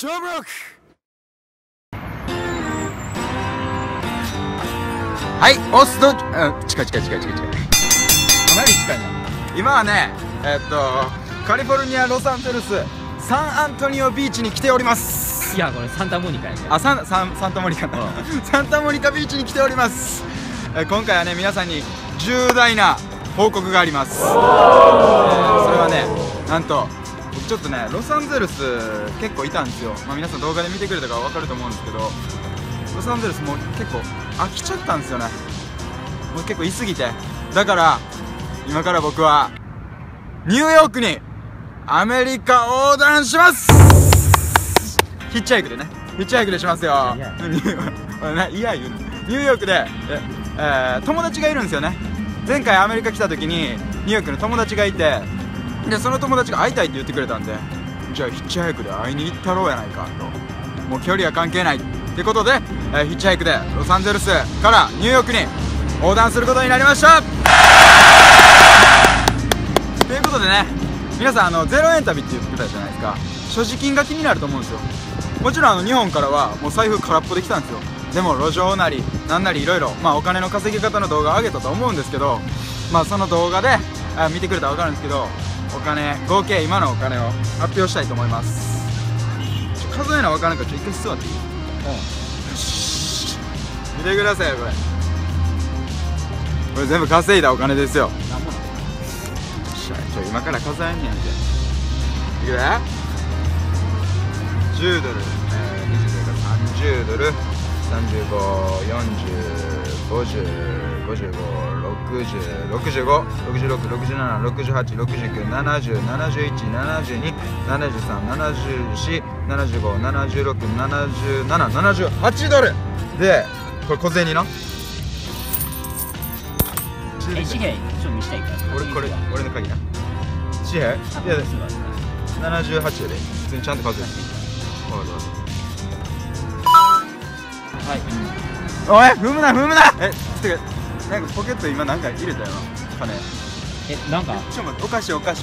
強ブロック。はい、オスド、近い。かなり近いな。今はね、カリフォルニアロサンゼルスサンアントニオビーチに来ております。いや、これサンタモニカやね。あ、サンタモニカ。サンタモニカビーチに来ております。今回はね、皆さんに重大な報告があります。それはね、なんと僕ちょっとね、ロサンゼルス結構いたんですよ。まあ、皆さん動画で見てくれたから分かると思うんですけど、ロサンゼルスもう結構飽きちゃったんですよね。もう結構いすぎて。だから今から僕はニューヨークにアメリカ横断します。ヒッチハイクでね、ヒッチハイクでしますよ。いや言うの、ニューヨークで、友達がいるんですよね。前回アメリカ来た時にニューヨークの友達がいて、でその友達が会いたいって言ってくれたんで、じゃあヒッチハイクで会いに行ったろうやないかと。もう距離は関係ないってことで、ヒッチハイクでロサンゼルスからニューヨークに横断することになりました。ということでね、皆さん0円旅って言ってたじゃないですか。所持金が気になると思うんですよ。もちろん日本からはもう財布空っぽできたんですよ。でも路上なりなんなりいろいろ、まあ、お金の稼ぎ方の動画を上げたと思うんですけど、まあ、その動画で見てくれたら分かるんですけど、お金合計今のお金を発表したいと思います。数えな分からんから、ちょっと一回座っていい？よし、見てくださいよ、これ全部稼いだお金ですよ。今から数えんねやんけ。いくら10ドル、20ドル、30ドル、35、40、50、55、60、65、67、68、69、70、71、72、73、74、75、76、77、78ドルで、これ小銭の紙幣ちょっと見したいから、俺の鍵な紙幣？いや、78で普通にちゃんと数えて。おい、踏むな。え、ちょっとなんかポケット今なんか入れたよな、金。え、なんかちょっと待って、お菓子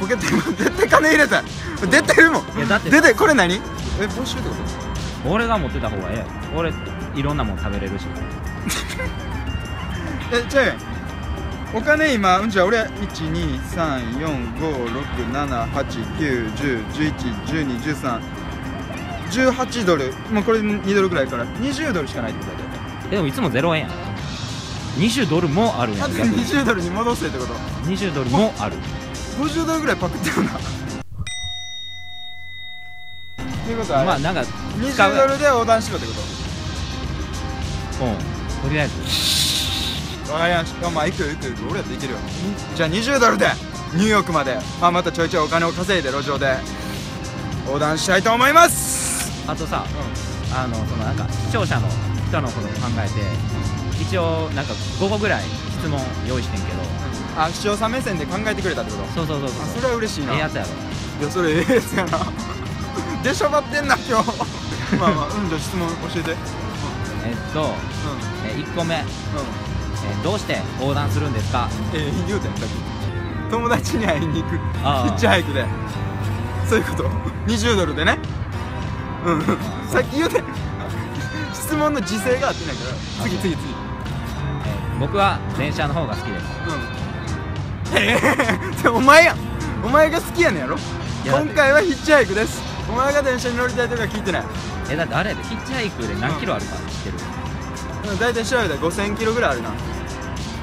ポケット今絶対金入れた、出てるもん。出て、これ何？え、募集ってこと？俺が持ってた方がええやん。俺いろんなもん食べれるし。え、ちゃうやん。お金今、じゃあ俺 1、2、3、4、5、6、7、8、9、10、11、12、13、18ドル。もうこれ2ドルぐらいから20ドルしかないってことだ。でもいつも0円やん。20ドルもあるやん。20ドルに戻せってこと？20ドルもある。50ドルぐらいパクってるな。っていうことは、まあなんか20ドルで横断しろってこと？うん、とりあえずまあ行く俺だって行けるよ。じゃあ20ドルでニューヨークまで、まあ、またちょいちょいお金を稼いで路上で横断したいと思います。あとさ、うん、そのなんか視聴者の人のことを考えて、一応なんか5個ぐらい質問用意してんけど、うん、あ、視聴者目線で考えてくれたってこと？そう、それは嬉しいな。ええやつやろ。いや、それええやつやな。でしょばってんな今日。じゃあ質問教えて。1個目、どうして横断するんですか？言うてんさっき、友達に会いに行く、ヒッチハイクで。そういうこと。20ドルでね。うん、さっき言うてん。質問の時勢が合ってないから、次。僕は電車の方が好きです。お前やん。お前が好きやねんやろ。今回はヒッチハイクです。お前が電車に乗りたいとか聞いてない。え、だってあれやで、ヒッチハイクで何キロあるか知ってる？だいたい調べたら5000キロぐらいあるな。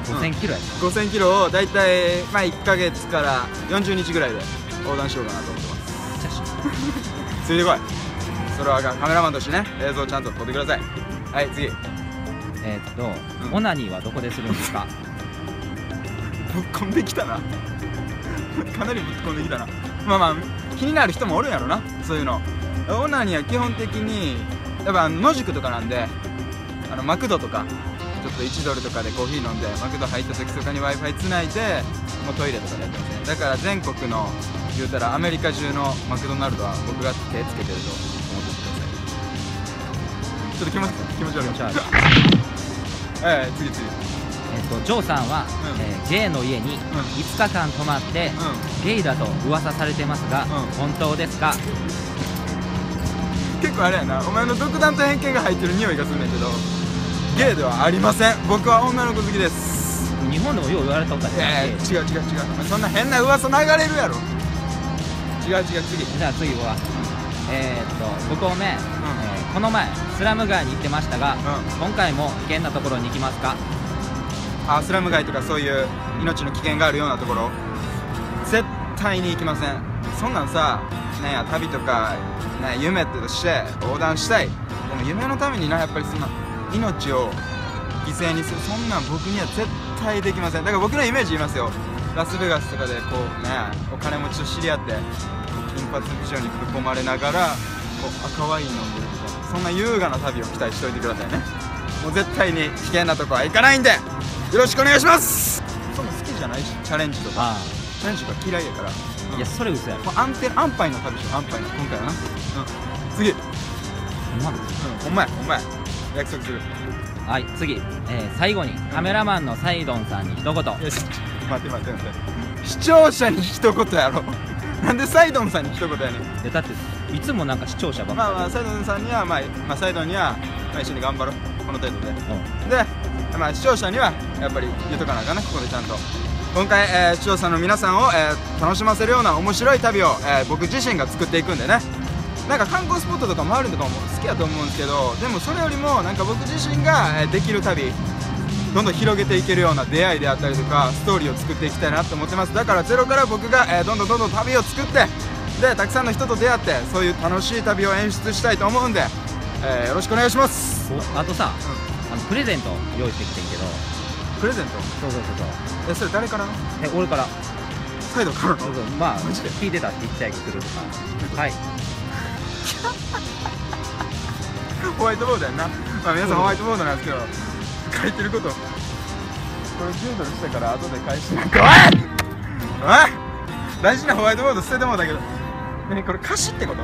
5000キロや。5000キロをだいたいまあ1ヶ月から40日ぐらいで横断しようかなと思ってます。ついてこい。それはカメラマンとしてね、映像ちゃんと撮ってください。はい、次。オナニーはどこでするんですか？ぶっ込んできたな。かなりぶっ込んできたな。まあ気になる人もおるやろな、そういうの。オナニーは基本的にやっぱ野宿とかなんで、マクドとかちょっと1ドルとかでコーヒー飲んで、マクド入った時とかに Wi-Fi つないで、もうトイレとかでやってますね。だから全国の、言うたらアメリカ中のマクドナルドは僕が手つけてると思ってください。ちょっと気持ち悪い。次。ジョーさんは、ゲイの家に5日間泊まって、ゲイだと噂されてますが、本当ですか？結構あれやな、お前の独断と偏見が入ってる匂いがするねんけど、ゲイではありません。僕は女の子好きです。日本でもよう言われたおかしい。いやいや違う違う違う、そんな変な噂流れるやろ。違う違う。次じゃあ次は5個目、この前スラム街に行ってましたが、今回も危険なところに行きますか？あ、スラム街とかそういう命の危険があるようなところ絶対に行きません。そんなんさ、なんや旅とかなんや夢として横断したい、でも夢のためにな、やっぱりそんな命を犠牲にする、そんなん僕には絶対できません。だから僕のイメージ言いますよ。ラスベガスとかでこうね、お金持ちと知り合って金髪美女に囲まれながらこう赤ワイン飲んでるみたいな、そんな優雅な旅を期待しておいてくださいね。もう絶対に危険なとこは行かないんでよろしくお願いします。そんな好きじゃないし、チャレンジとかチャレンジが嫌いやから、いやそれ嘘やろ。安牌の旅しよう、安牌の今回はな。次お前約束する。はい、次最後にカメラマンのサイドンさんに一言。待て、視聴者に一言やろ。なんでサイドンさんに一言やねん。いやだっていつもなんか視聴者ばっかり。まあサイドンさんにはサイドンには一緒に頑張ろうこの程度で、で視聴者にはやっぱり言うとかなあかんな、ここでちゃんと。今回視聴者の皆さんを楽しませるような面白い旅を僕自身が作っていくんでね。なんか観光スポットとか回るとかも好きやと思うんですけど、でもそれよりもなんか僕自身ができる旅、どんどん広げていけるような出会いであったりとかストーリーを作っていきたいなと思ってます。だからゼロから僕がどんどん旅を作って、でたくさんの人と出会ってそういう楽しい旅を演出したいと思うんで、よろしくお願いします。あとさ、プレゼント用意してきてんけど。プレゼント？そうえ、それ誰から？え、俺から。サイドから？まあ聞いてたって言ってたやつ来るとか。はい、ホワイトボードやんな。まあ皆さんホワイトボードなんですけど、書いてることこれ$10したから後で返してなんか。おい大事なホワイトボード捨ててもだけど、これ貸しってこと？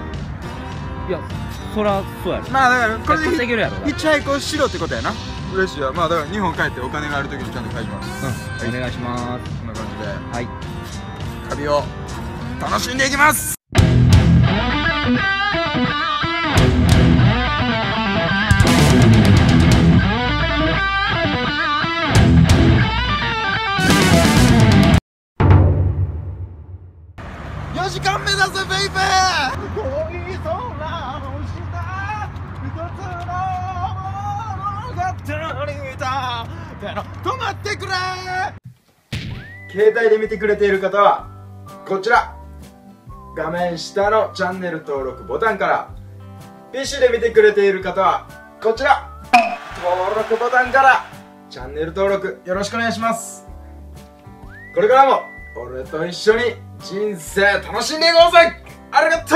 いやそらそうやろ。まあだからこれでヒッチハイクをしろってことやな。嬉しいわ。まあだから日本帰ってお金があるときにちゃんと返します。お願いします。こんな感じで、はい、旅を楽しんでいきます。4時間目指せベイベー。遠い空の下、一つの物語だ。止まってくれ。携帯で見てくれている方はこちら画面下のチャンネル登録ボタンから、 PC で見てくれている方はこちら登録ボタンからチャンネル登録よろしくお願いします。これからも俺と一緒に人生楽しんでいこうぜ。ありがと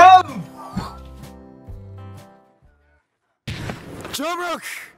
う。